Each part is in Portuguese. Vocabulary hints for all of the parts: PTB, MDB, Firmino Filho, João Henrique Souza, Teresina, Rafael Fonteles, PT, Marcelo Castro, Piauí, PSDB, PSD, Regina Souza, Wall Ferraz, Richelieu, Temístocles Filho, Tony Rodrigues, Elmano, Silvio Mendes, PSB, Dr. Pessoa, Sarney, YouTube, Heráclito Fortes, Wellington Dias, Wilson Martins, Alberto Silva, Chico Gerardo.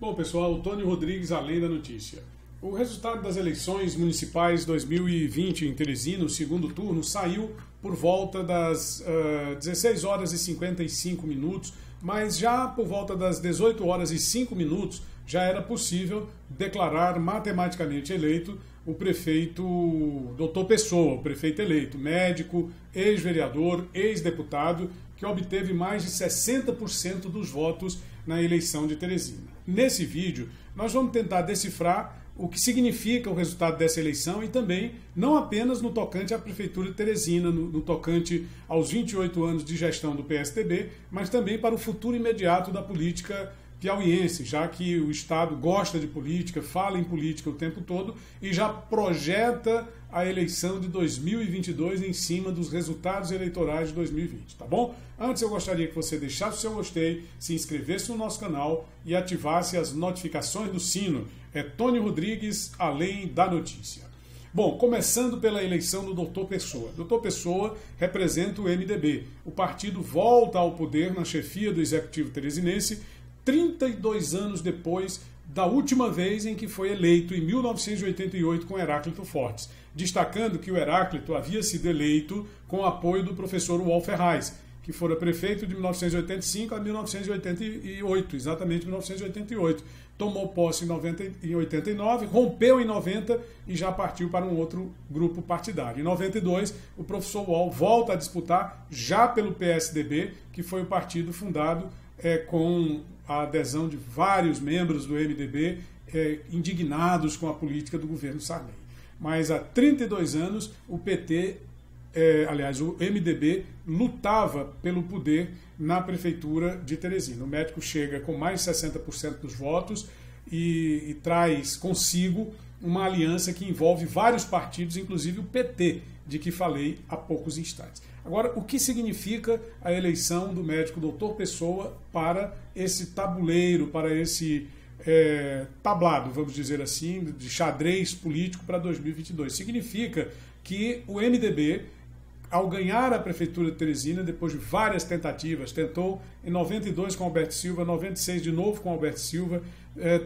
Bom, pessoal, Tony Rodrigues, além da notícia. O resultado das eleições municipais 2020 em Teresina, o segundo turno, saiu por volta das 16h55, mas já por volta das 18h05 já era possível declarar matematicamente eleito o prefeito Dr. Pessoa, o prefeito eleito, médico, ex-vereador, ex-deputado, que obteve mais de 60% dos votos na eleição de Teresina. Nesse vídeo, nós vamos tentar decifrar o que significa o resultado dessa eleição e também, não apenas no tocante à Prefeitura de Teresina, no tocante aos 28 anos de gestão do PSDB, mas também para o futuro imediato da política piauiense, já que o Estado gosta de política, fala em política o tempo todo e já projeta a eleição de 2022 em cima dos resultados eleitorais de 2020, tá bom? Antes eu gostaria que você deixasse o seu gostei, se inscrevesse no nosso canal e ativasse as notificações do sino. É Tony Rodrigues, além da notícia. Bom, começando pela eleição do Dr. Pessoa. Dr. Pessoa representa o MDB. O partido volta ao poder na chefia do Executivo teresinense 32 anos depois da última vez em que foi eleito, em 1988, com Heráclito Fortes, destacando que o Heráclito havia sido eleito com o apoio do professor Wall Ferraz, que fora prefeito de 1985 a 1988, exatamente 1988. Tomou posse em 89, rompeu em 90 e já partiu para um outro grupo partidário. Em 92, o professor Wall volta a disputar já pelo PSDB, que foi o partido fundado com a adesão de vários membros do MDB indignados com a política do governo Sarney. Mas há 32 anos o PT, o MDB, lutava pelo poder na prefeitura de Teresina. O médico chega com mais de 60% dos votos e traz consigo uma aliança que envolve vários partidos, inclusive o PT, de que falei há poucos instantes. Agora, o que significa a eleição do médico Dr. Pessoa para esse tabuleiro, para esse tablado, vamos dizer assim, de xadrez político para 2022? Significa que o MDB, ao ganhar a Prefeitura de Teresina, depois de várias tentativas, tentou em 92 com Alberto Silva, 96 de novo com Alberto Silva,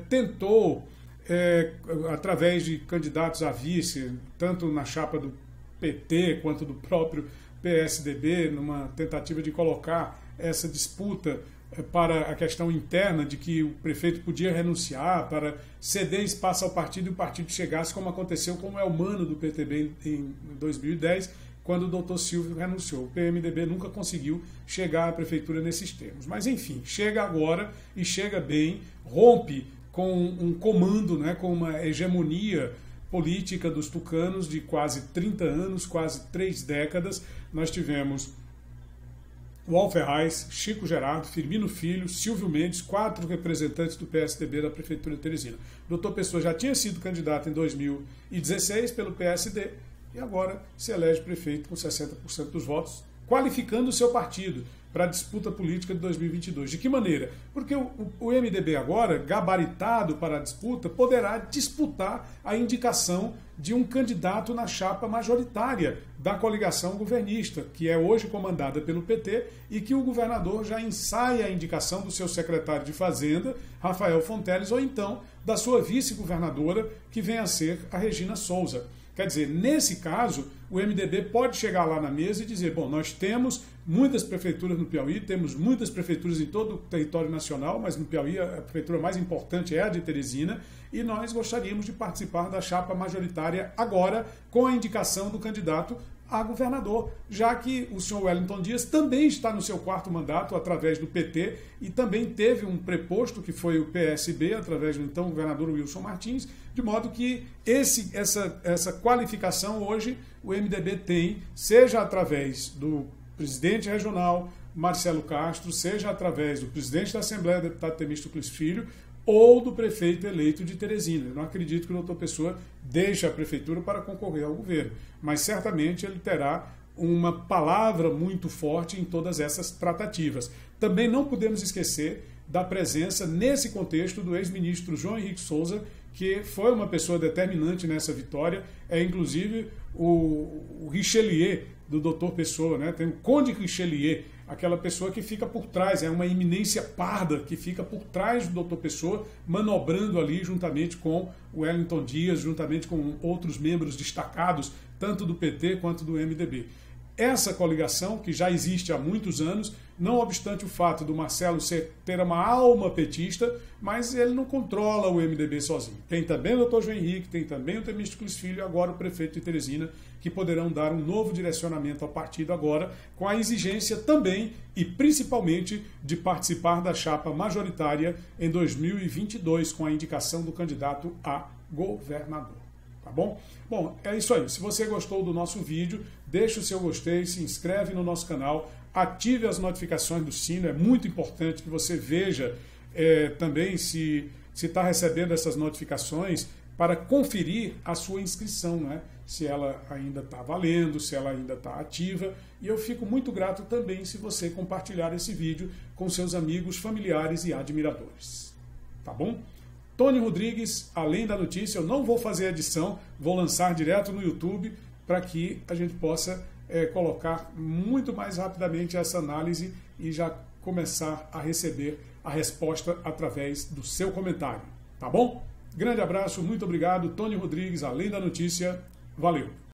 tentou, através de candidatos a vice, tanto na chapa do PT quanto do próprio PSDB, numa tentativa de colocar essa disputa para a questão interna de que o prefeito podia renunciar para ceder espaço ao partido e o partido chegasse, como aconteceu com o Elmano do PTB em 2010, quando o doutor Silvio renunciou. O PMDB nunca conseguiu chegar à prefeitura nesses termos. Mas, enfim, chega agora e chega bem, rompe com um comando, com uma hegemonia política dos tucanos de quase 30 anos, quase 3 décadas. Nós tivemos Wall Ferraz, Chico Gerardo, Firmino Filho, Silvio Mendes, 4 representantes do PSDB da Prefeitura de Teresina. Dr. Pessoa já tinha sido candidato em 2016 pelo PSD e agora se elege prefeito com 60% dos votos, qualificando o seu partido para a disputa política de 2022. De que maneira? Porque o MDB agora, gabaritado para a disputa, poderá disputar a indicação de um candidato na chapa majoritária da coligação governista, que é hoje comandada pelo PT e que o governador já ensaia a indicação do seu secretário de Fazenda, Rafael Fonteles, ou então da sua vice-governadora, que vem a ser a Regina Souza. Quer dizer, nesse caso, o MDB pode chegar lá na mesa e dizer, bom, nós temos muitas prefeituras no Piauí, temos muitas prefeituras em todo o território nacional, mas no Piauí a prefeitura mais importante é a de Teresina, e nós gostaríamos de participar da chapa majoritária agora com a indicação do candidato a governador, já que o senhor Wellington Dias também está no seu 4º mandato através do PT e também teve um preposto que foi o PSB através do então governador Wilson Martins, de modo que essa qualificação hoje o MDB tem, seja através do presidente regional Marcelo Castro, seja através do presidente da Assembleia, deputado Temístocles Filho, ou do prefeito eleito de Teresina. Eu não acredito que o doutor Pessoa deixe a prefeitura para concorrer ao governo, mas certamente ele terá uma palavra muito forte em todas essas tratativas. Também não podemos esquecer da presença, nesse contexto, do ex-ministro João Henrique Souza, que foi uma pessoa determinante nessa vitória, inclusive o Richelieu do doutor Pessoa, tem o conde Richelieu, aquela pessoa que fica por trás, é uma eminência parda que fica por trás do Dr. Pessoa, manobrando ali juntamente com o Wellington Dias, juntamente com outros membros destacados, tanto do PT quanto do MDB. Essa coligação, que já existe há muitos anos, não obstante o fato do Marcelo ter uma alma petista, mas ele não controla o MDB sozinho. Tem também o Dr. João Henrique, tem também o Temístocles Filho e agora o prefeito de Teresina, que poderão dar um novo direcionamento ao partido agora, com a exigência também e principalmente de participar da chapa majoritária em 2022, com a indicação do candidato a governador. Tá bom? Bom, é isso aí. Se você gostou do nosso vídeo, deixa o seu gostei, se inscreve no nosso canal, ative as notificações do sino. É muito importante que você veja também se está recebendo essas notificações para conferir a sua inscrição, né? Se ela ainda está valendo, se ela ainda está ativa. E eu fico muito grato também se você compartilhar esse vídeo com seus amigos, familiares e admiradores. Tá bom? Tony Rodrigues, além da notícia, eu não vou fazer edição, vou lançar direto no YouTube para que a gente possa colocar muito mais rapidamente essa análise e já começar a receber a resposta através do seu comentário, tá bom? Grande abraço, muito obrigado, Tony Rodrigues, além da notícia, valeu!